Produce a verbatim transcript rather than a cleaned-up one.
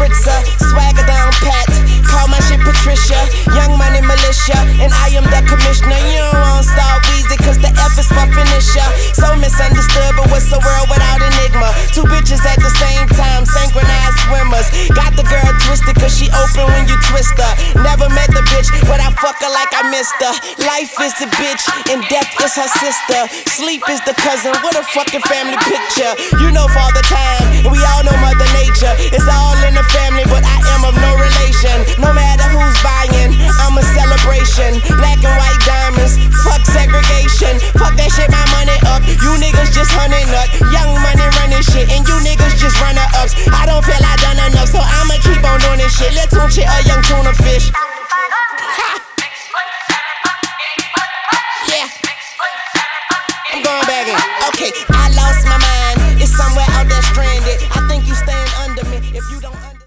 spritzer, swagger down pat. Call my shit Patricia, Young Money Militia, and I am the commissioner. You don't want Star Weezy, cause the F is for finisher. So misunderstood, but what's the world without enigma? Two bitches at the same time, synchronized swimmers. Got the girl twisted, cause she open when you twist her. Never met the bitch, but I fuck her like I missed her. Life is the bitch, and death is her sister. Sleep is the cousin, what a fucking family picture. You know Father Time, and we all know Mother Nature. It's all in the family, but I am of no relation. No matter who's buying, I'm a celebration. Black and white diamonds, fuck segregation. Fuck that shit, my money up. You niggas just hunting up. Young Money running shit, and you niggas just runner-ups. I don't feel I done enough, so I'ma keep on doing this shit. Let's tune shit a young tuna fish. Ha! I'm going back in. Okay, I lost my mind. It's somewhere out there stranded. I think you stand under me if you don't understand.